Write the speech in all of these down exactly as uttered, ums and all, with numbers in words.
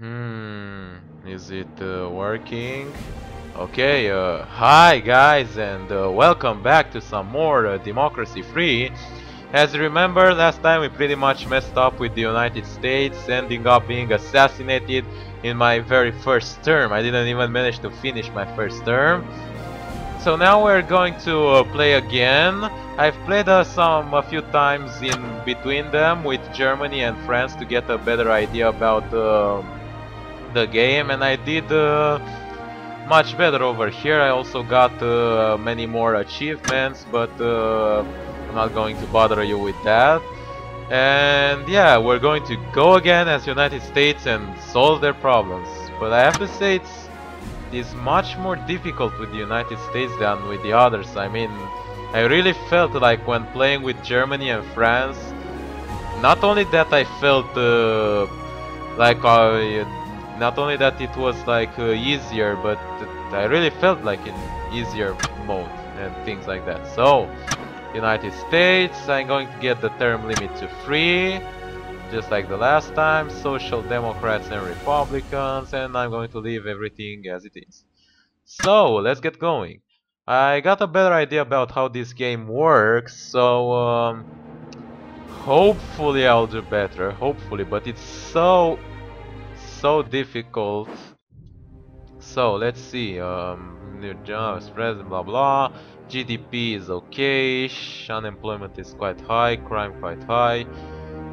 Hmm, is it uh, working? Okay, uh, hi guys, and uh, welcome back to some more uh, Democracy three. As you remember, last time we pretty much messed up with the United States, ending up being assassinated in my very first term. I didn't even manage to finish my first term. So now we're going to uh, play again. I've played uh, some a few times in between them with Germany and France to get a better idea about uh, the game, and I did uh, much better over here. I also got uh, many more achievements, but uh, I'm not going to bother you with that. And yeah, we're going to go again as United States and solve their problems. But I have to say it's is much more difficult with the United States than with the others. I mean, I really felt like when playing with Germany and France, not only that I felt uh, like I, not only that it was like uh, easier, but I really felt like in easier mode and things like that. So, United States, I'm going to get the term limit to three. Just like the last time, Social Democrats and Republicans, and I'm going to leave everything as it is. So, let's get going. I got a better idea about how this game works, so um, hopefully I'll do better, hopefully, but it's so, so difficult. So, let's see, um, new jobs, president, blah blah, G D P is okay, unemployment is quite high, crime quite high.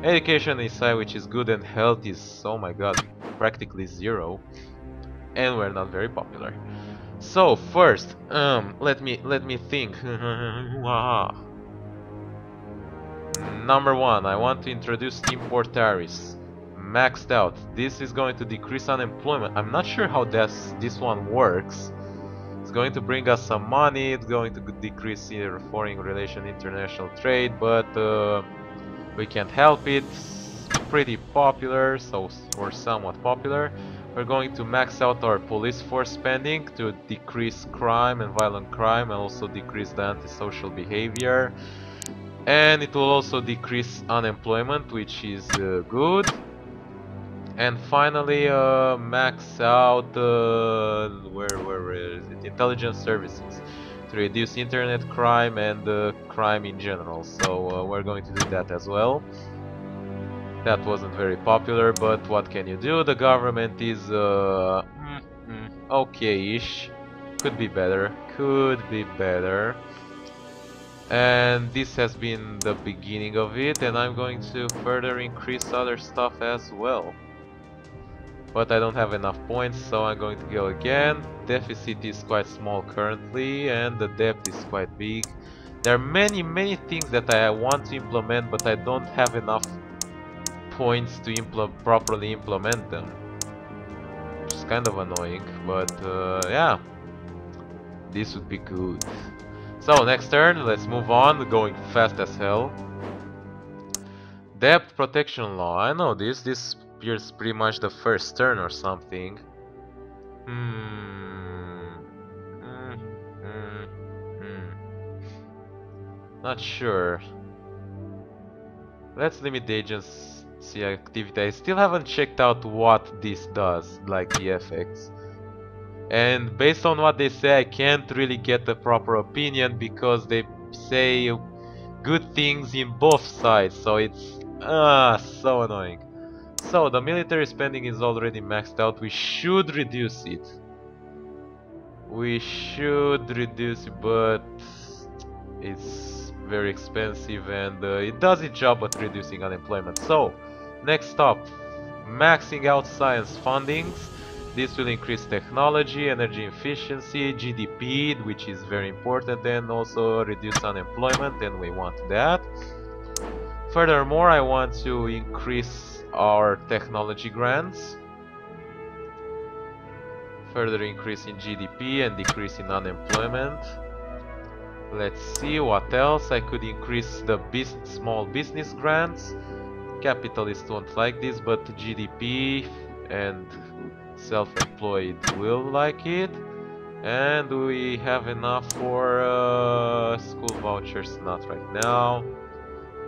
Education is high, which is good, and health is, oh my god, practically zero, and we're not very popular. So first, um, let me let me think. Number one, I want to introduce import tariffs, maxed out. This is going to decrease unemployment. I'm not sure how this this one works. It's going to bring us some money. It's going to decrease foreign relation, international trade, but. Uh, We can't help it. Pretty popular, so or somewhat popular. We're going to max out our police force spending to decrease crime and violent crime, and also decrease the antisocial behavior. And it will also decrease unemployment, which is uh, good. And finally, uh, max out uh, where where is it? Intelligence services. To reduce internet crime and uh, crime in general, so uh, we're going to do that as well. That wasn't very popular, but what can you do? The government is uh, okay-ish, could be better, could be better. And this has been the beginning of it, and I'm going to further increase other stuff as well. But I don't have enough points, so I'm going to go again. Deficit is quite small currently, and the debt is quite big. There are many, many things that I want to implement, but I don't have enough points to impl- properly implement them. Which is kind of annoying, but uh, yeah. This would be good. So, next turn, let's move on, going fast as hell. Debt protection law, I know this, this... appears pretty much the first turn or something. Hmm. Mm, mm, mm. Not sure. Let's limit the agency activity. I still haven't checked out what this does, like the effects. And based on what they say, I can't really get a proper opinion because they say good things in both sides, so it's ah so annoying. So, the military spending is already maxed out, we should reduce it. We should reduce it, but it's very expensive and uh, it does its job at reducing unemployment. So, next up, maxing out science fundings. This will increase technology, energy efficiency, G D P, which is very important, and also reduce unemployment, and we want that. Furthermore, I want to increase our technology grants, further increase in G D P and decrease in unemployment. Let's see what else I could increase. The bus small business grants, capitalists won't like this, but G D P and self-employed will like it. And we have enough for uh, school vouchers, not right now.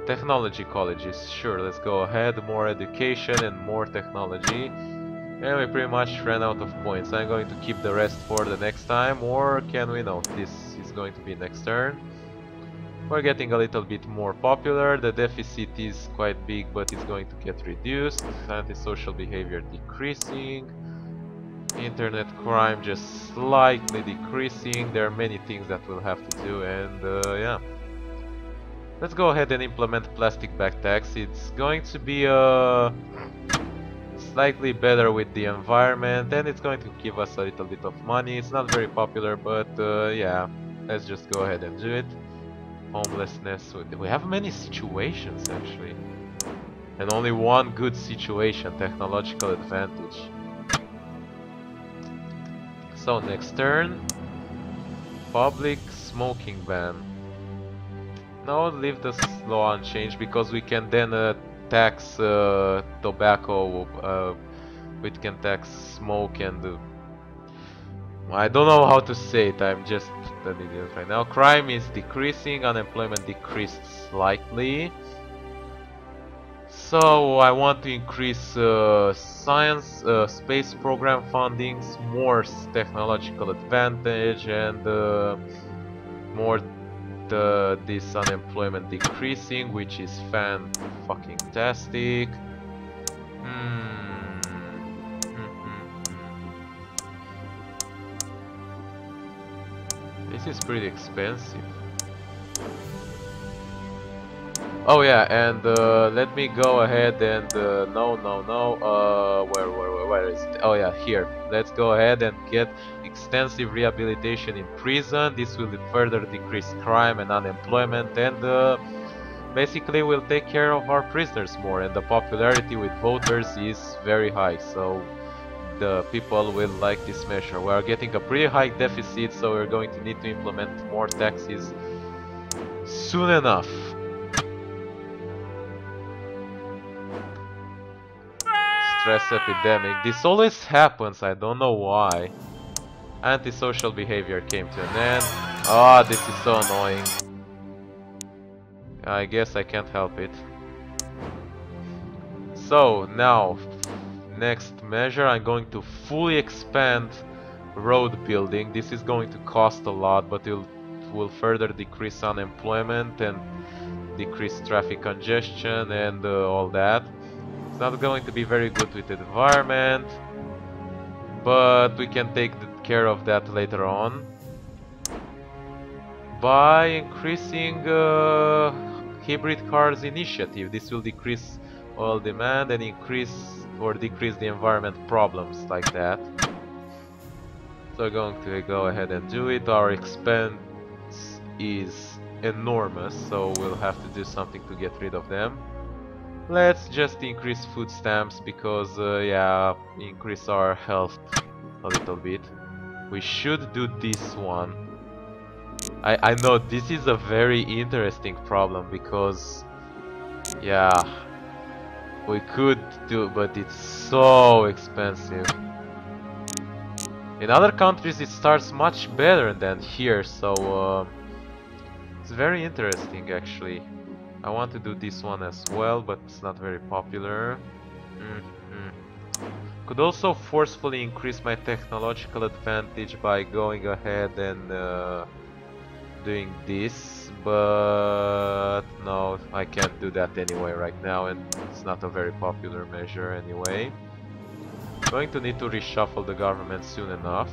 Technology colleges, sure, let's go ahead, more education and more technology. And we pretty much ran out of points. I'm going to keep the rest for the next time, or can we know? This is going to be next turn. We're getting a little bit more popular. The deficit is quite big, but it's going to get reduced. Antisocial behavior decreasing. Internet crime just slightly decreasing. There are many things that we'll have to do, and uh, yeah. Let's go ahead and implement plastic bag tax. It's going to be uh, slightly better with the environment, and it's going to give us a little bit of money. It's not very popular, but uh, yeah, let's just go ahead and do it. Homelessness, we have many situations actually, and only one good situation, technological advantage. So next turn, public smoking ban. Now leave the law unchanged because we can then uh, tax uh, tobacco, uh, we can tax smoke and uh, I don't know how to say it, I'm just an idiot right now. Crime is decreasing, unemployment decreased slightly. So I want to increase uh, science, uh, space program fundings, more technological advantage, and uh, more the, this unemployment decreasing, which is fan-fucking-tastic. Hmm. This is pretty expensive. Oh yeah, and uh, let me go ahead and uh, no, no, no. Uh, where, where, where, where is it? Oh yeah, here. Let's go ahead and get extensive rehabilitation in prison. This will further decrease crime and unemployment, and uh, basically we'll take care of our prisoners more. And the popularity with voters is very high, so the people will like this measure. We are getting a pretty high deficit, so we're going to need to implement more taxes soon enough. Stress epidemic. This always happens, I don't know why. Antisocial behavior came to an end. Ah, oh, this is so annoying. I guess I can't help it. So, now, next measure, I'm going to fully expand road building. This is going to cost a lot, but it will further decrease unemployment and decrease traffic congestion and uh, all that. It's not going to be very good with the environment, but we can take care of that later on by increasing uh, hybrid cars initiative. This will decrease oil demand and increase or decrease the environment problems like that. So we're going to go ahead and do it. Our expense is enormous, so we'll have to do something to get rid of them. Let's just increase food stamps because uh, yeah, increase our health a little bit. We should do this one. I, I know this is a very interesting problem because yeah, we could do, but it's so expensive. In other countries it starts much better than here, so uh, it's very interesting actually. I want to do this one as well, but it's not very popular. Mm-hmm. Could also forcefully increase my technological advantage by going ahead and uh, doing this, but no, I can't do that anyway right now, and it's not a very popular measure anyway. I'm going to need to reshuffle the government soon enough.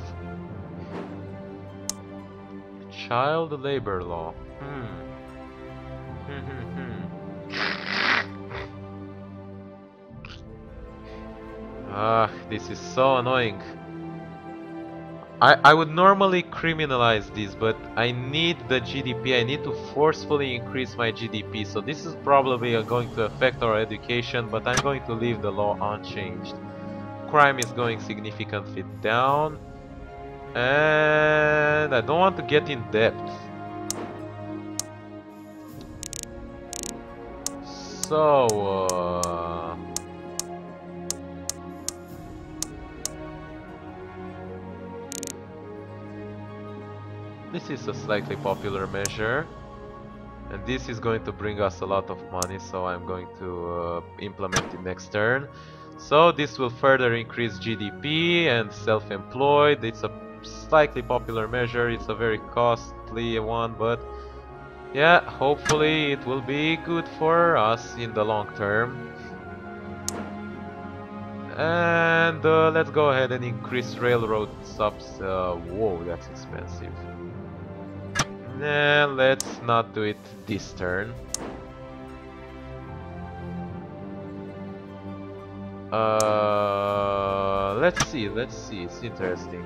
Child labor law. Hmm. Ah, this is so annoying. I, I would normally criminalize this, but I need the G D P, I need to forcefully increase my G D P, so this is probably going to affect our education, but I'm going to leave the law unchanged. Crime is going significantly down, and I don't want to get in debt. So, uh... this is a slightly popular measure, and this is going to bring us a lot of money, so I'm going to uh, implement it next turn. So this will further increase G D P and self-employed. It's a slightly popular measure, it's a very costly one, but yeah, hopefully it will be good for us in the long term. And uh, let's go ahead and increase railroad subs. Uh, whoa, that's expensive. Nah, let's not do it this turn. Uh, let's see, let's see, it's interesting.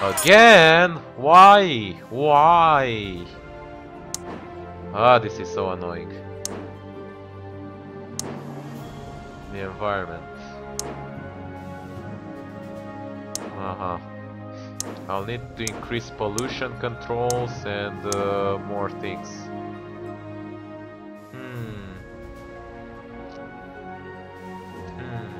Again? Why? Why? Ah, this is so annoying. The environment. Uh-huh. I'll need to increase pollution controls and uh, more things. Hmm. Hmm.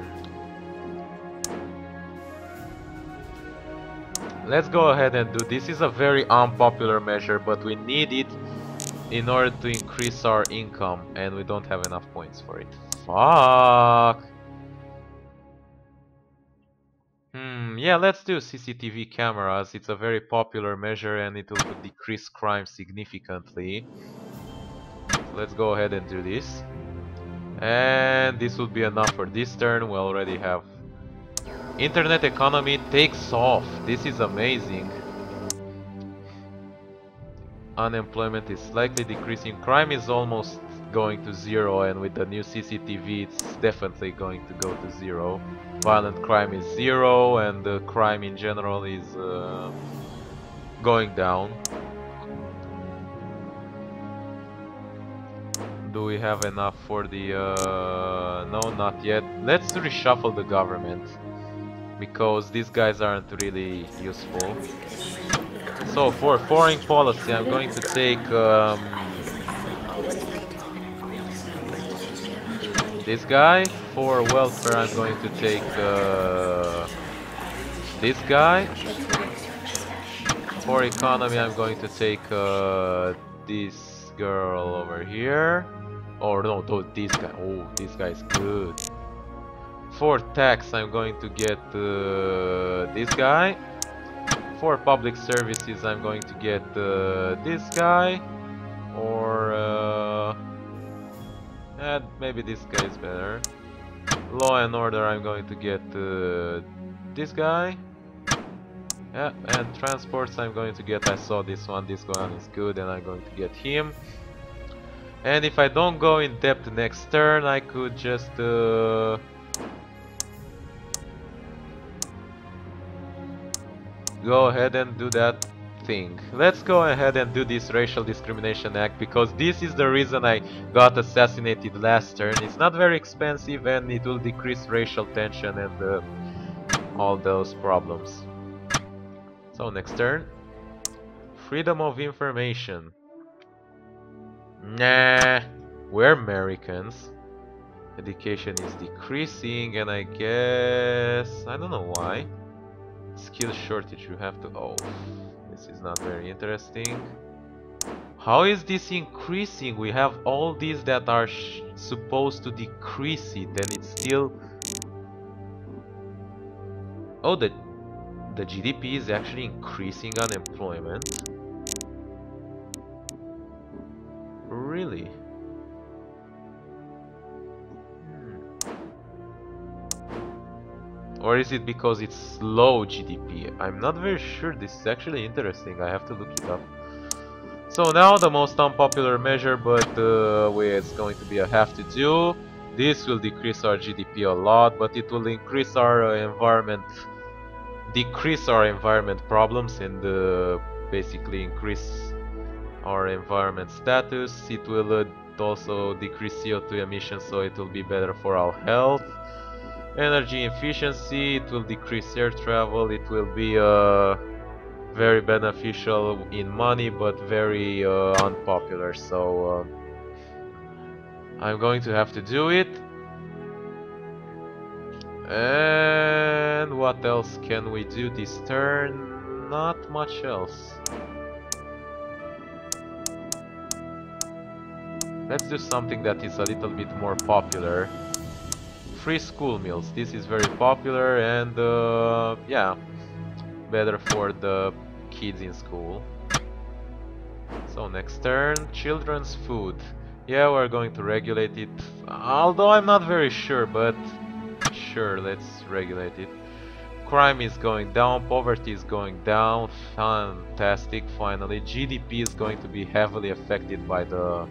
Let's go ahead and do this. This is a very unpopular measure, but we need it in order to increase our income, and we don't have enough points for it. Fuck. Hmm, yeah, let's do C C T V cameras. It's a very popular measure and it will decrease crime significantly. Let's go ahead and do this. And this will be enough for this turn. We already have. Internet economy takes off. This is amazing. Unemployment is slightly decreasing. Crime is almost going to zero, and with the new C C T V it's definitely going to go to zero. Violent crime is zero, and the crime in general is uh, going down. Do we have enough for the uh, no, not yet. Let's reshuffle the government, because these guys aren't really useful. So for foreign policy I'm going to take um, this guy. For welfare I'm going to take uh, this guy. For economy I'm going to take uh, this girl over here. Or no, this guy. Oh, this guy's good. For tax I'm going to get uh, this guy. For public services I'm going to get uh, this guy. Or uh, and maybe this guy is better. Law and order I'm going to get uh, this guy. Yeah, and transports I'm going to get, I saw this one, this one is good, and I'm going to get him. And if I don't go in depth next turn, I could just uh, go ahead and do that thing. Let's go ahead and do this Racial Discrimination Act, because this is the reason I got assassinated last turn. It's not very expensive and it will decrease racial tension and uh, all those problems. So next turn. Freedom of information. Nah, we're Americans. Education is decreasing, and I guess I don't know why. Skill shortage, you have to. Oh, this is not very interesting. How is this increasing? We have all these that are sh supposed to decrease it, and it's still. Oh, the the G D P is actually increasing unemployment. Really? Or is it because it's low G D P? I'm not very sure. This is actually interesting. I have to look it up. So now the most unpopular measure, but uh, it's going to be a have to do. This will decrease our G D P a lot, but it will increase our uh, environment, decrease our environment problems, and uh, basically increase our environment status. It will uh, also decrease C O two emissions, so it will be better for our health. Energy efficiency, it will decrease air travel, it will be uh, very beneficial in money, but very uh, unpopular, so uh, I'm going to have to do it. And what else can we do this turn? Not much else. Let's do something that is a little bit more popular. free school meals. This is very popular and uh, yeah, better for the kids in school. So next turn, children's food. Yeah, we're going to regulate it, although I'm not very sure, but sure, let's regulate it. Crime is going down, poverty is going down, fantastic, finally. G D P is going to be heavily affected by the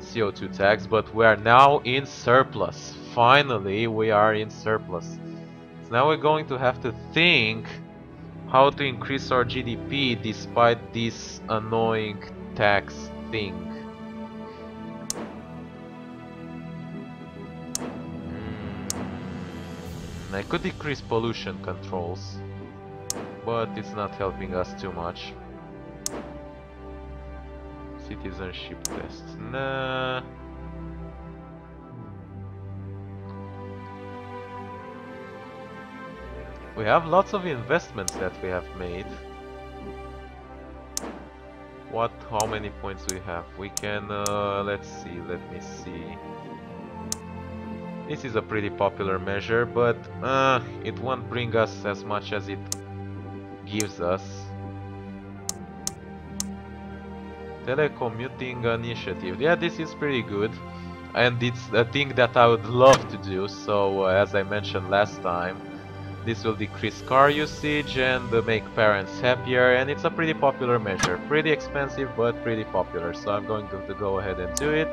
C O two tax, but we are now in surplus. Finally, we are in surplus. So now we're going to have to think how to increase our G D P despite this annoying tax thing. Mm. I could decrease pollution controls, but it's not helping us too much. Citizenship test. Nah. We have lots of investments that we have made. What? How many points do we have? We can. Uh, let's see. Let me see. This is a pretty popular measure, but uh, it won't bring us as much as it gives us. Telecommuting initiative. Yeah, this is pretty good, and it's a thing that I would love to do. So, uh, as I mentioned last time, this will decrease car usage and uh, make parents happier, and it's a pretty popular measure. Pretty expensive, but pretty popular. So I'm going to go ahead and do it.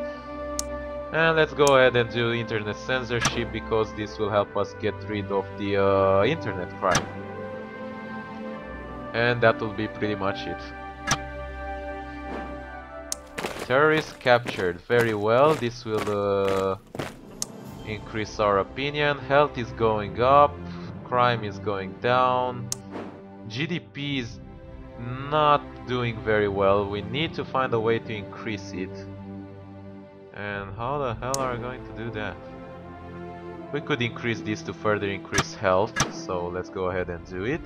And let's go ahead and do internet censorship, because this will help us get rid of the uh, internet crime. And that will be pretty much it. Terrorists captured. Very well, this will uh, increase our opinion. Health is going up. Crime is going down. G D P is not doing very well. We need to find a way to increase it. And how the hell are we going to do that? We could increase this to further increase health, so let's go ahead and do it.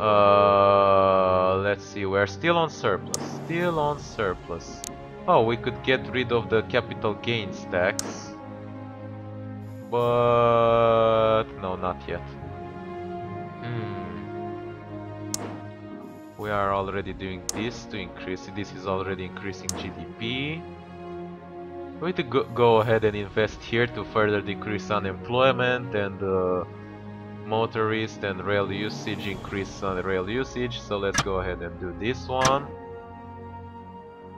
Uh, let's see, we're still on surplus. Still on surplus. Oh, we could get rid of the capital gains tax. But no, not yet. Hmm. We are already doing this to increase it. This is already increasing G D P. We need to go, go ahead and invest here to further decrease unemployment, and uh, motorist and rail usage, increase on rail usage. So let's go ahead and do this one.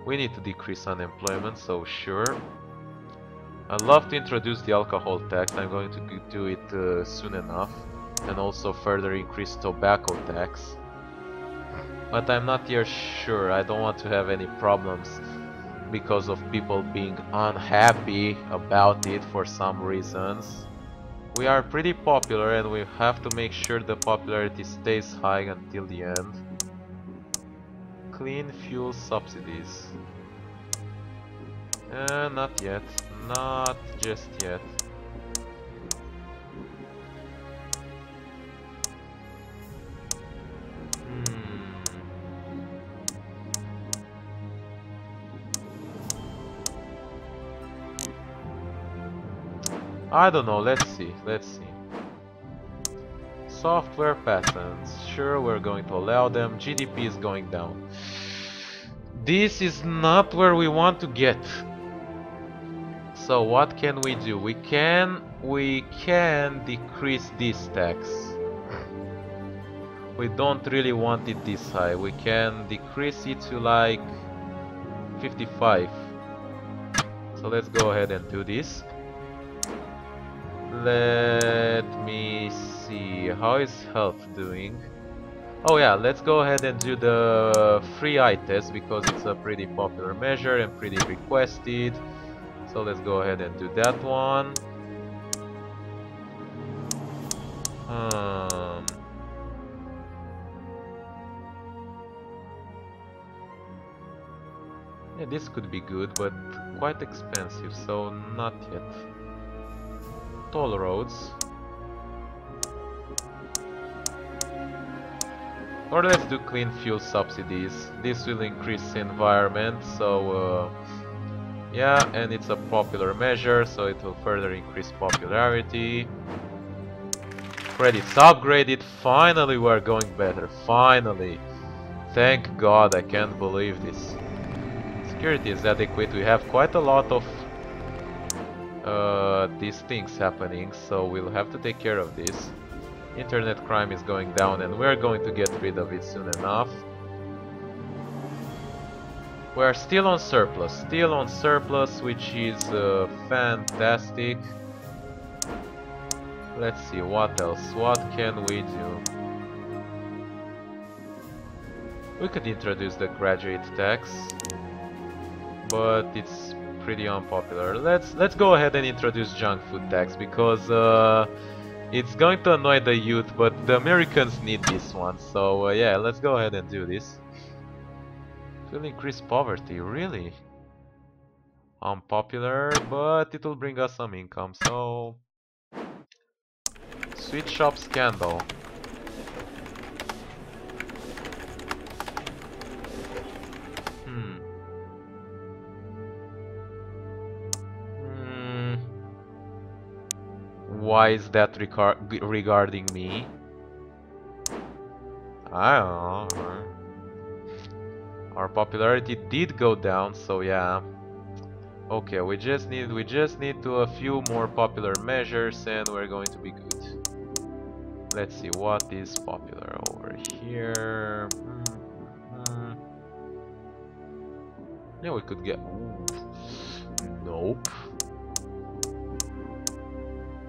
We need to decrease unemployment, so sure. I'd love to introduce the alcohol tax. I'm going to do it uh, soon enough, and also further increase tobacco tax, but I'm not yet sure. I don't want to have any problems because of people being unhappy about it for some reasons. We are pretty popular, and we have to make sure the popularity stays high until the end. Clean fuel subsidies. Uh, not yet. Not just yet. Hmm. I don't know. Let's see. Let's see. Software patents. Sure, we're going to allow them. G D P is going down. This is not where we want to get. So what can we do? We can we can decrease this tax. We don't really want it this high. We can decrease it to like fifty-five. So let's go ahead and do this. Let me see, how is health doing? Oh yeah, let's go ahead and do the free eye test, because it's a pretty popular measure and pretty requested. So let's go ahead and do that one. Um, yeah, this could be good, but quite expensive, so not yet. Toll roads. Or let's do clean fuel subsidies. This will increase the environment, so... Uh, Yeah, and it's a popular measure, so it will further increase popularity. Credits upgraded. Finally we're going better. Finally. Thank God, I can't believe this. Security is adequate. We have quite a lot of uh, these things happening, so we'll have to take care of this. Internet crime is going down and we're going to get rid of it soon enough. We're still on surplus, still on surplus, which is uh, fantastic. Let's see, what else, what can we do? We could introduce the graduate tax, but it's pretty unpopular. Let's let's go ahead and introduce junk food tax, because uh, it's going to annoy the youth, but the Americans need this one, so uh, yeah, let's go ahead and do this. It will increase poverty, really? Unpopular, but it will bring us some income, so... Sweet shop scandal. Hmm. Hmm. Why is that regarding me? I don't know. Our popularity did go down, so yeah. Okay, we just need we just need to a few more popular measures and we're going to be good. Let's see what is popular over here. Mm-hmm. Yeah, we could get... Nope.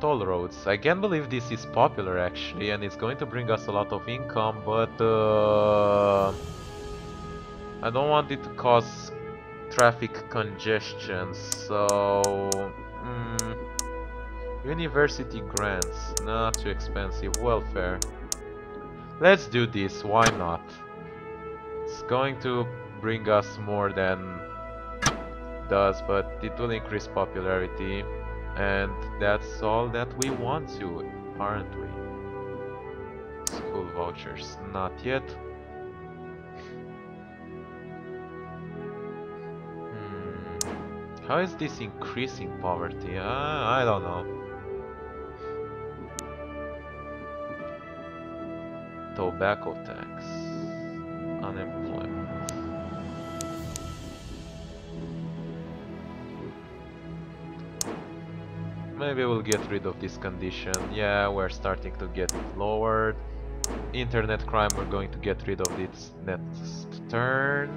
Toll roads. I can't believe this is popular actually, and it's going to bring us a lot of income, but... Uh... I don't want it to cause traffic congestion, so... Mm, university grants, not too expensive, welfare. Let's do this, why not? It's going to bring us more than it does, but it will increase popularity. And that's all that we want to, aren't we? School vouchers, not yet. How is this increasing poverty? Uh, I don't know. Tobacco tax. Unemployment. Maybe we'll get rid of this condition. Yeah, we're starting to get it lowered. Internet crime, we're going to get rid of this next turn.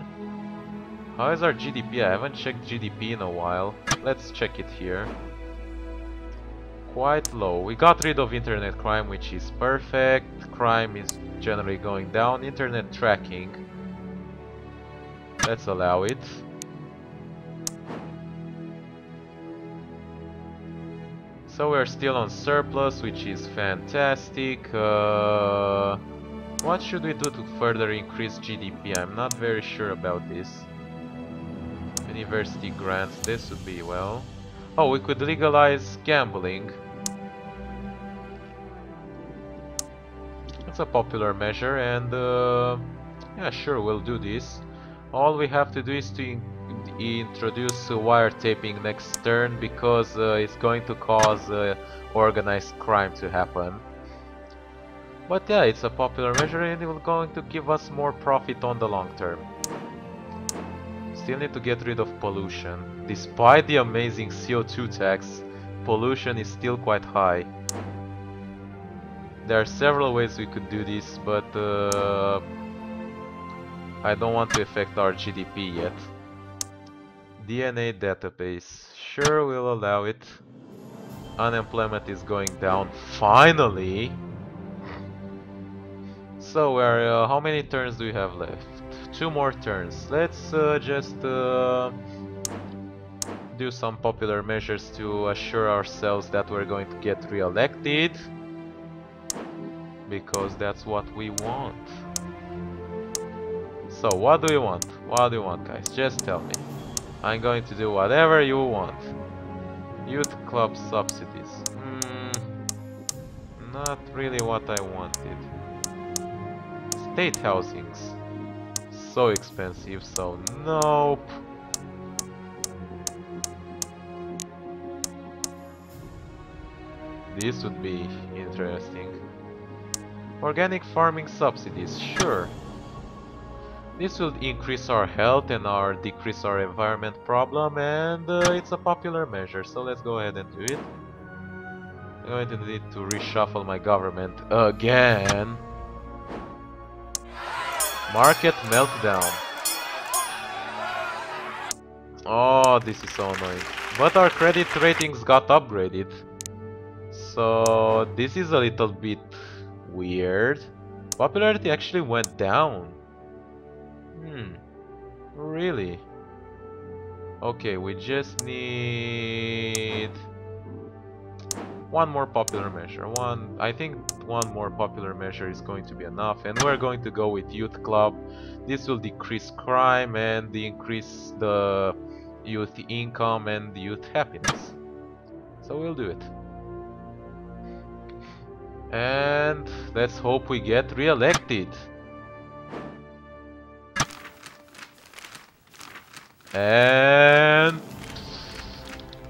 How is our G D P? I haven't checked G D P in a while. Let's check it here. Quite low. We got rid of internet crime, which is perfect. Crime is generally going down. Internet tracking. Let's allow it. So we're still on surplus, which is fantastic. Uh, what should we do to further increase G D P? I'm not very sure about this. University grants, this would be well. Oh, we could legalize gambling. That's a popular measure, and uh, yeah, sure, we'll do this. All we have to do is to in introduce uh, wiretaping next turn, because uh, it's going to cause uh, organized crime to happen. But yeah, it's a popular measure, and it's going to give us more profit on the long term. Still need to get rid of pollution. Despite the amazing C O two tax, pollution is still quite high. There are several ways we could do this, but uh, I don't want to affect our G D P yet. D N A database. Sure, we'll allow it. Unemployment is going down. Finally! So, we're, uh, how many turns do we have left? Two more turns. Let's uh, just uh, do some popular measures to assure ourselves that we're going to get re-elected, because that's what we want. So what do you want? What do you want, guys? Just tell me. I'm going to do whatever you want. Youth club subsidies. Mm, not really what I wanted. State housings. So expensive, so nope. This would be interesting. Organic farming subsidies, sure. This will increase our health and our decrease our environment problem, and uh, it's a popular measure, so let's go ahead and do it. I'm going to need to reshuffle my government again. Market meltdown. Oh, this is so annoying. But our credit ratings got upgraded, so this is a little bit weird. Popularity actually went down. Hmm, really? Okay, we just need one more popular measure. One, I think one more popular measure is going to be enough, and we're going to go with youth club. This will decrease crime and increase the youth income and youth happiness. So we'll do it. And let's hope we get re-elected. And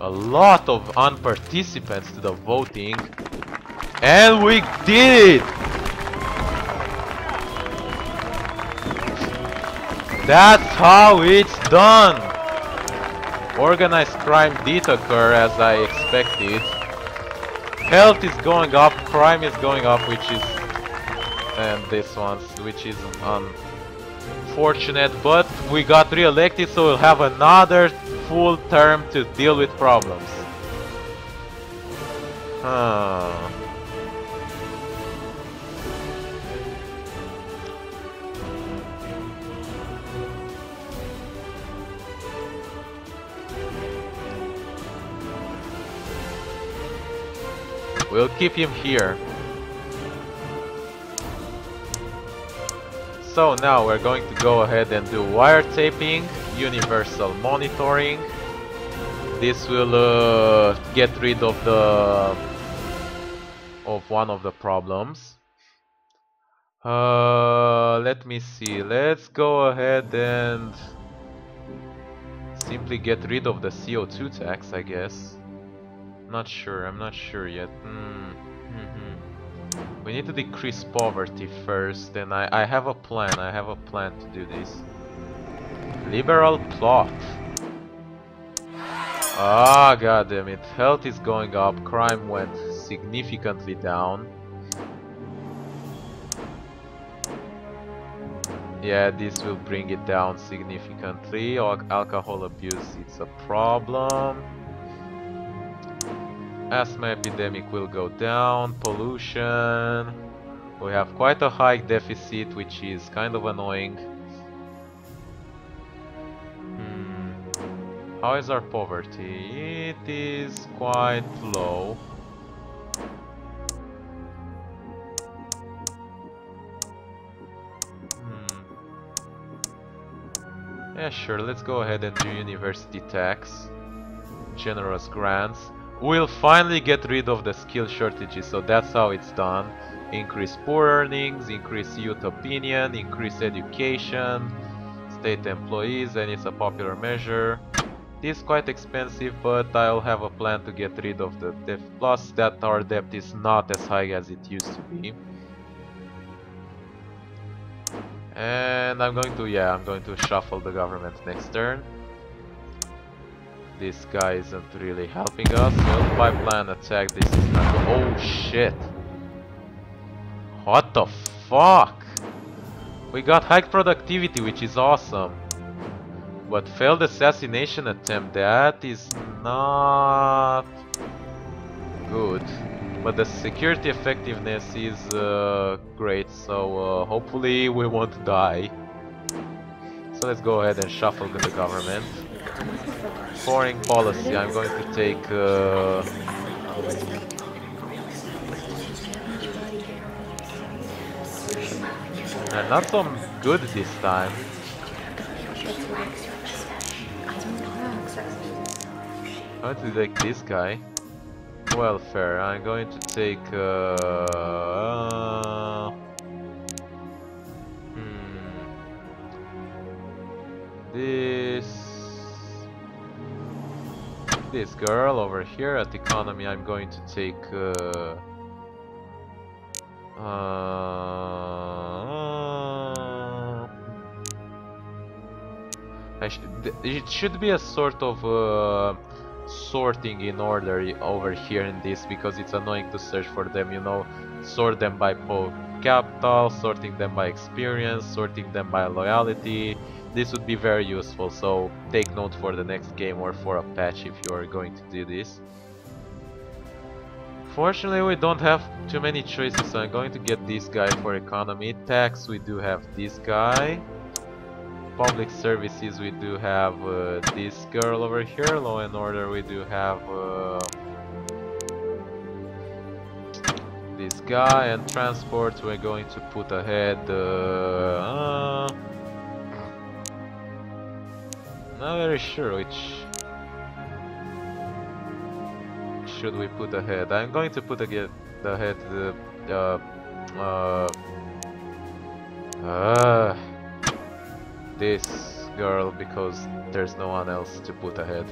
a lot of non-participants to the voting, and we did it! That's how it's done! Organized crime did occur as I expected. Health is going up, crime is going up, which is... and this one, which is unfortunate, but we got re-elected, so we'll have another full term to deal with problems. Huh. We'll keep him here. So now we're going to go ahead and do wiretapping, universal monitoring. This will uh, get rid of the of one of the problems. Uh, let me see. Let's go ahead and simply get rid of the C O two tax, I guess. Not sure. I'm not sure yet. Mm. Mm-hmm. We need to decrease poverty first, and I, I have a plan. I have a plan to do this. Liberal plot. Ah, goddamn it! Health is going up. Crime went significantly down. Yeah, this will bring it down significantly. Al- alcohol abuse, it's a problem. Asthma epidemic will go down, pollution, we have quite a high deficit, which is kind of annoying. Hmm. How is our poverty? It is quite low. Hmm. Yeah, sure, let's go ahead and do university tax, generous grants. We'll finally get rid of the skill shortages, so that's how it's done. Increase poor earnings, increase youth opinion, increase education, state employees, and it's a popular measure. This is quite expensive, but I'll have a plan to get rid of the debt, plus that our debt is not as high as it used to be. And I'm going to, yeah, I'm going to shuffle the government next turn. This guy isn't really helping us, so by plan attack this is not... oh shit! What the fuck? We got high productivity, which is awesome. But failed assassination attempt, that is not good. But the security effectiveness is uh, great, so uh, hopefully we won't die. So let's go ahead and shuffle the government. Foreign policy, I'm going to take uh, uh, not so good this time. I'm going to take this guy. Welfare, I'm going to take uh, uh, hmm. this this girl over here. At economy I'm going to take uh, uh, I sh it should be a sort of uh, sorting in order over here in this, because it's annoying to search for them, you know. Sort them by po capital, sorting them by experience, sorting them by loyalty. This would be very useful, so take note for the next game or for a patch if you are going to do this. Fortunately, we don't have too many choices, so I'm going to get this guy for economy. Tax, we do have this guy. Public services, we do have uh, this girl over here. Law and order, we do have uh, this guy. And transport, we're going to put ahead... Uh, uh, Not very sure which should we put ahead. I'm going to put again ahead the uh, uh, uh, this girl, because there's no one else to put ahead.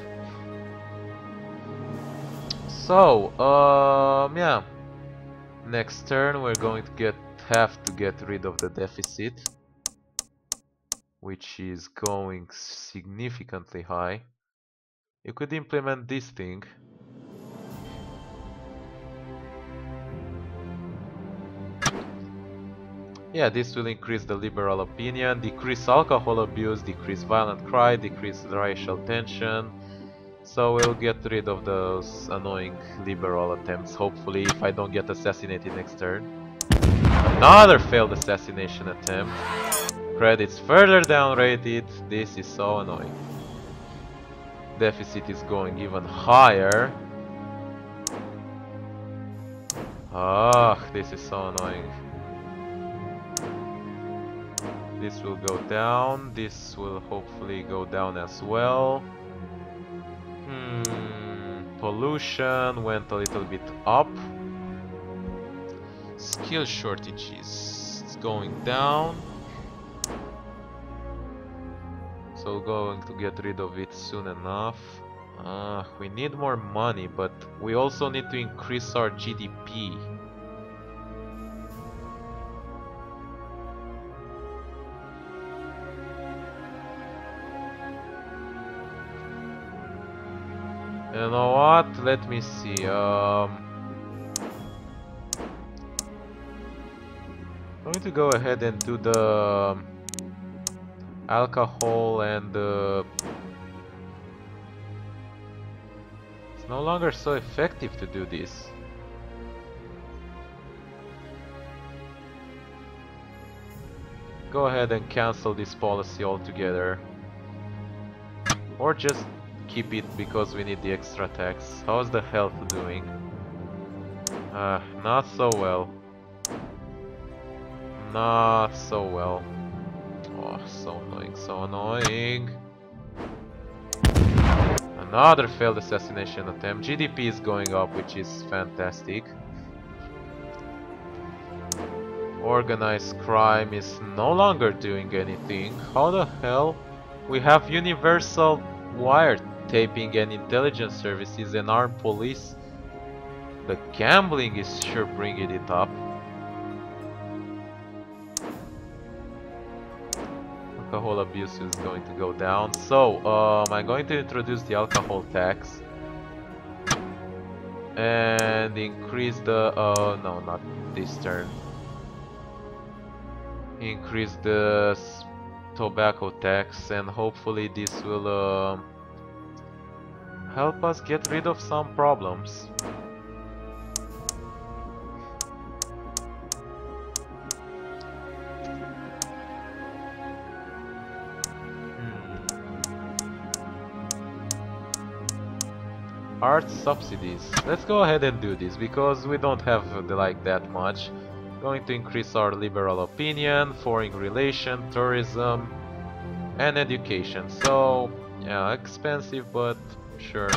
So um, yeah, next turn we're going to get have to get rid of the deficit, which is going significantly high. You could implement this thing. Yeah, this will increase the liberal opinion, decrease alcohol abuse, decrease violent crime, decrease racial tension. So we'll get rid of those annoying liberal attempts, hopefully, if I don't get assassinated next turn. Another failed assassination attempt. Credits further downrated. This is so annoying. Deficit is going even higher. Ugh, this is so annoying. This will go down. This will hopefully go down as well. Hmm, pollution went a little bit up. Skill shortages, it's going down. So we're going to get rid of it soon enough. Uh, we need more money, but we also need to increase our G D P. You know what? Let me see. Um, I'm going to go ahead and do the... alcohol and uh, it's no longer so effective to do this. Go ahead and cancel this policy altogether, or just keep it because we need the extra tax. How's the health doing? Uh, not so well. Not so well. Oh, so annoying, so annoying. Another failed assassination attempt. G D P is going up, which is fantastic. Organized crime is no longer doing anything. How the hell? We have universal wiretaping and intelligence services and armed police. The gambling is sure bringing it up. Alcohol abuse is going to go down, so um, I'm going to introduce the alcohol tax and increase the uh, no, not this turn. Increase the tobacco tax, and hopefully this will uh, help us get rid of some problems. Art subsidies. Let's go ahead and do this because we don't have uh, like that much. Going to increase our liberal opinion, foreign relation, tourism, and education. So yeah, expensive but sure.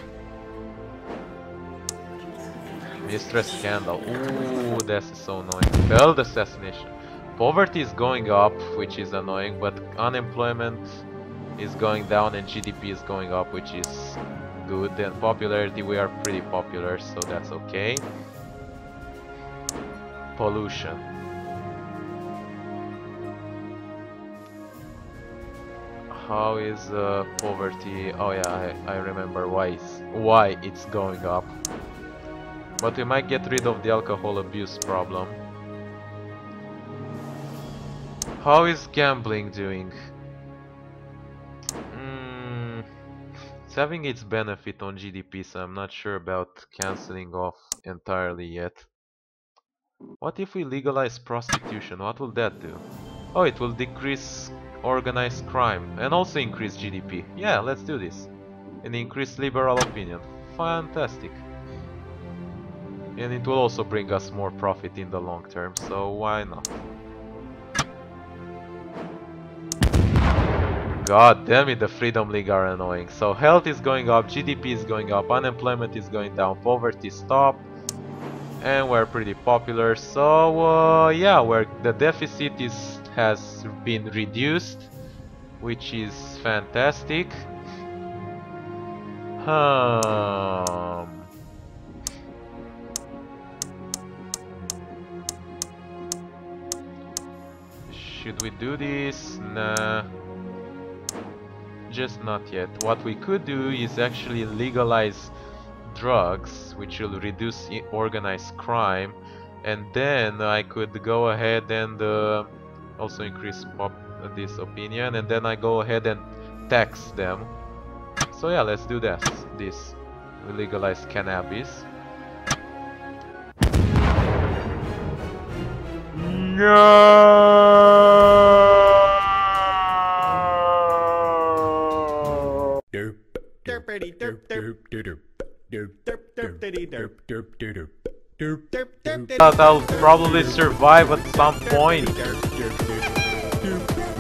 Mistress scandal. Ooh, that's so annoying. Failed assassination. Poverty is going up, which is annoying, but unemployment is going down and G D P is going up, which is good. And popularity, we are pretty popular, so that's okay. Pollution. How is uh, poverty? Oh yeah, I, I remember why it's, why it's going up. But we might get rid of the alcohol abuse problem. How is gambling doing? Mm, it's having its benefit on G D P, so I'm not sure about cancelling off entirely yet. What if we legalize prostitution? What will that do? Oh, it will decrease organized crime and also increase G D P. Yeah, let's do this. And increase liberal opinion. Fantastic. And it will also bring us more profit in the long term, so why not? God damn it, the Freedom League are annoying. So health is going up, G D P is going up, unemployment is going down, poverty stop, and we're pretty popular. So uh, yeah, where the deficit is has been reduced, which is fantastic. Um, Should we do this? Nah, just not yet. What we could do is actually legalize drugs, which will reduce organized crime, and then I could go ahead and uh, also increase pop this opinion, and then I go ahead and tax them. So yeah, let's do this. This we legalize cannabis. No. Derp derp derp derp derp derp derp derp derp. I'll probably survive at some point.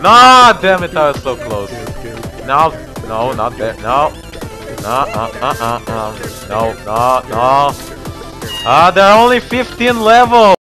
Nah, damn it! I was so close. No, no, not that. No, no, uh, uh, uh, uh, no, no, no. Ah, there are only fifteen levels.